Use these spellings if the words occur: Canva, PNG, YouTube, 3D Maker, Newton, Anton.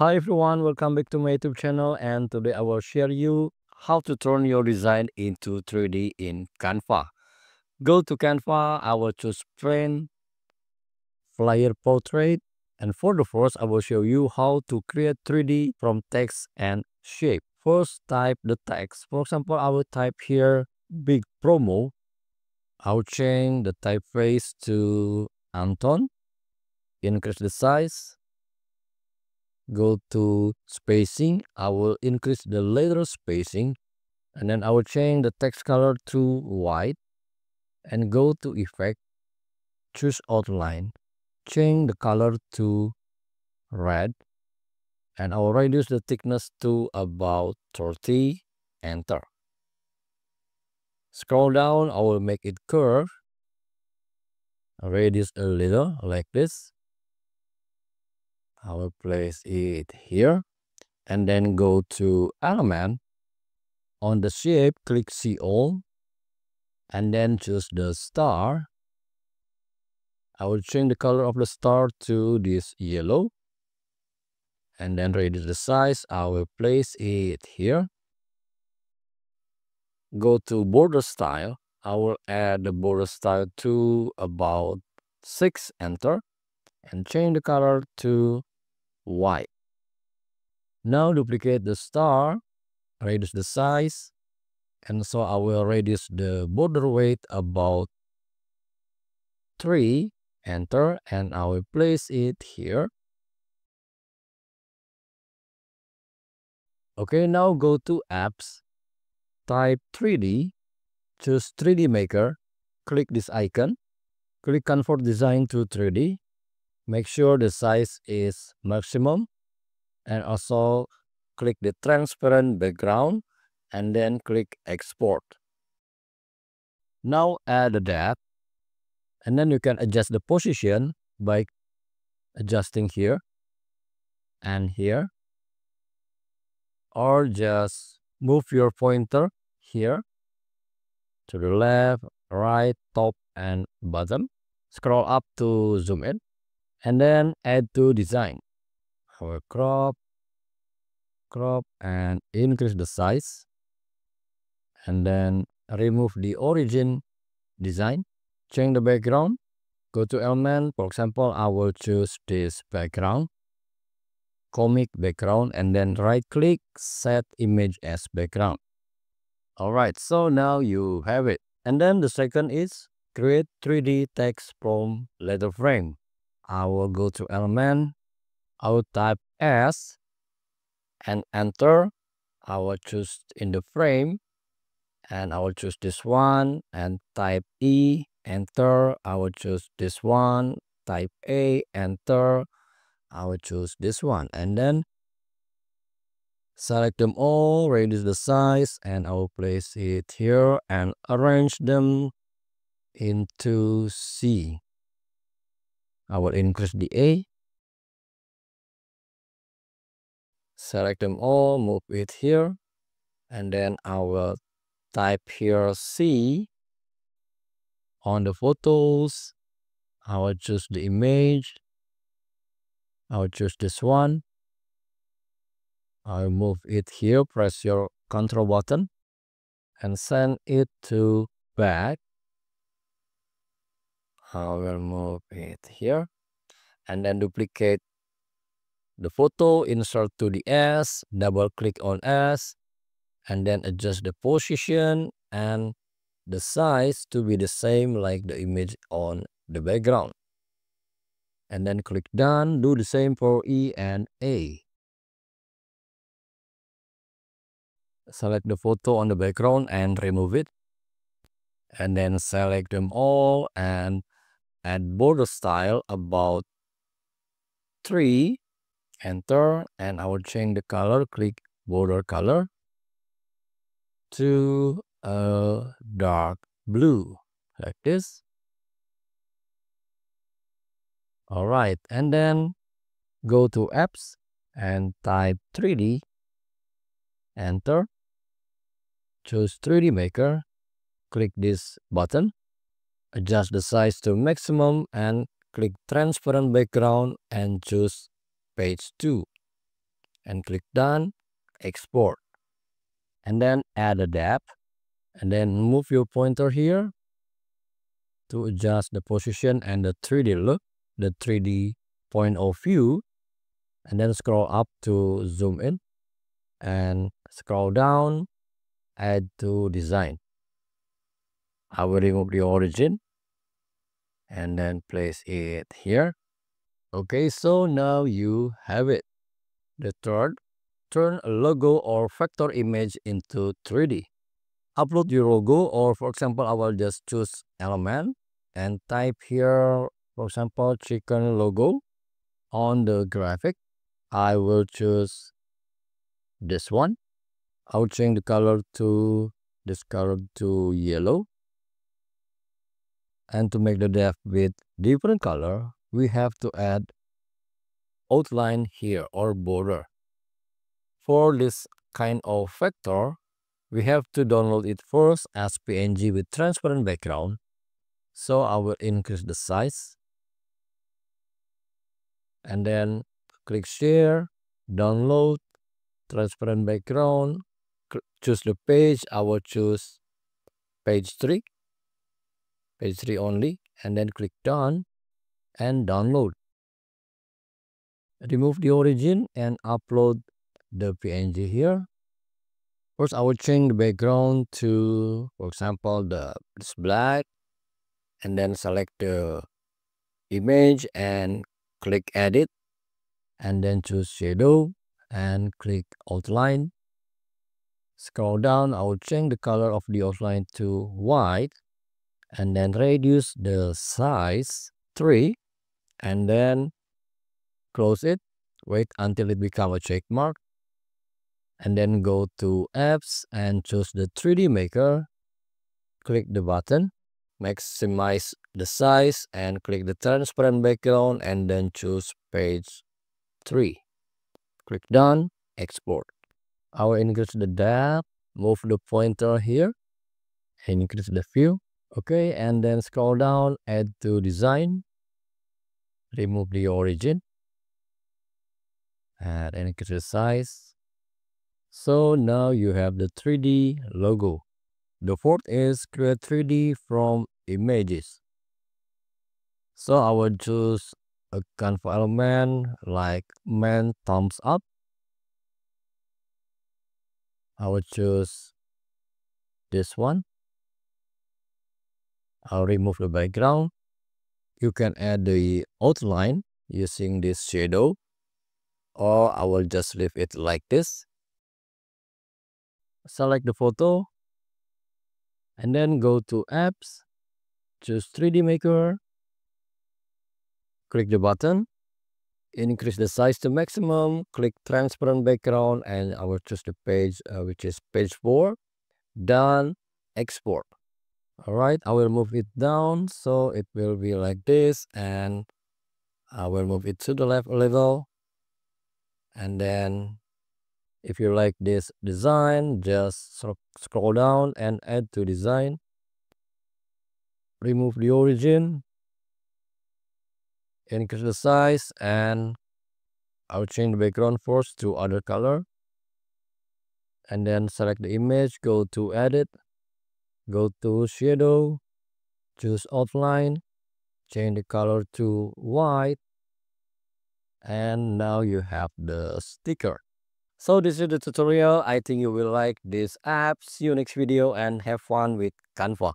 Hi everyone, welcome back to my YouTube channel, and today I will share you how to turn your design into 3D in Canva. Go to Canva, I will choose print, flyer portrait, and for the first I will show you how to create 3D from text and shape. First type the text. For example, I will type here big promo. I will change the typeface to Anton, increase the size. Go to spacing, I will increase the letter spacing, and then I will change the text color to white, and go to effect, choose outline, change the color to red, and I will reduce the thickness to about 30, enter. Scroll down, I will make it curve, radius a little like this. I will place it here and then go to element. On the shape, click see all and then choose the star. I will change the color of the star to this yellow and then reduce the size. I will place it here. Go to border style. I will add the border style to about 6, enter, and change the color to white. Now duplicate the star, reduce the size, and so I will reduce the border weight about 3, enter, and I will place it here. Okay, now go to apps, type 3D, choose 3D Maker, click this icon, click Convert Design to 3D. Make sure the size is maximum, and also click the transparent background and then click export. Now add the depth, and then you can adjust the position by adjusting here and here, or just move your pointer here to the left, right, top and bottom. Scroll up to zoom in. And then add to design. I will crop, and increase the size. And then remove the origin design. Change the background. Go to element. For example, I will choose this background, comic background, and then right click, set image as background. Alright, so now you have it. And then the second is create 3D text from letter frame. I will go to element, I will type S and enter. I will choose in the frame and I will choose this one and type E, enter. I will choose this one, type A, enter. I will choose this one and then select them all, reduce the size, and I will place it here and arrange them into C. I will increase the A. Select them all, move it here. And then I will type here C. On the photos, I will choose the image. I will choose this one. I will move it here, press your control button and send it to back. I will move it here and then duplicate the photo, insert to the S, double click on S, and then adjust the position and the size to be the same like the image on the background. And then click done, do the same for E and A. Select the photo on the background and remove it. And then select them all and add border style about 3, enter, and I will change the color, click border color to a dark blue like this. Alright, and then go to apps and type 3D, enter, choose 3D Maker, click this button. Adjust the size to maximum and click transparent background and choose page 2. and click done, export, and then add a depth, and then move your pointer here to adjust the position and the 3D look, the 3D point of view, and then scroll up to zoom in and scroll down, add to design. I will remove the origin and then place it here. Okay, so now you have it. The third, turn a logo or vector image into 3D. Upload your logo, or for example, I will just choose element and type here, for example, chicken logo. On the graphic, I will choose this one. I'll change the color to this color to yellow. And to make the depth with different color, we have to add outline here or border. For this kind of vector, we have to download it first as PNG with transparent background. So I will increase the size. And then click share, download, transparent background, choose the page. I will choose page 3 only, and then click done and download. Remove the origin and upload the PNG here. First, I will change the background to, for example, this black, and then select the image and click edit, and then choose shadow and click outline. Scroll down, I will change the color of the outline to white, and then reduce the size 3, and then close it, wait until it becomes a check mark, and then go to apps and choose the 3D Maker, click the button, maximize the size and click the transparent background, and then choose page 3. Click done, export. I will increase the depth, move the pointer here, and increase the view. Okay, and then scroll down, add to design, remove the origin, and increase the size. So now you have the 3D logo. The fourth is create 3D from images. So I will choose a Canva element like man thumbs up. I will choose this one. I'll remove the background. You can add the outline using this shadow, or I will just leave it like this. Select the photo and then go to apps, choose 3D Maker, click the button, increase the size to maximum, click transparent background, and I will choose the page which is page 4, done, export. Alright, I will move it down so it will be like this, and I will move it to the left a little. And then if you like this design, just scroll down and add to design. Remove the origin, increase the size, and I will change the background first to other color. And then select the image, go to edit. Go to shadow, choose outline, change the color to white, and now you have the sticker. So this is the tutorial. I think you will like this app. See you next video and have fun with Canva.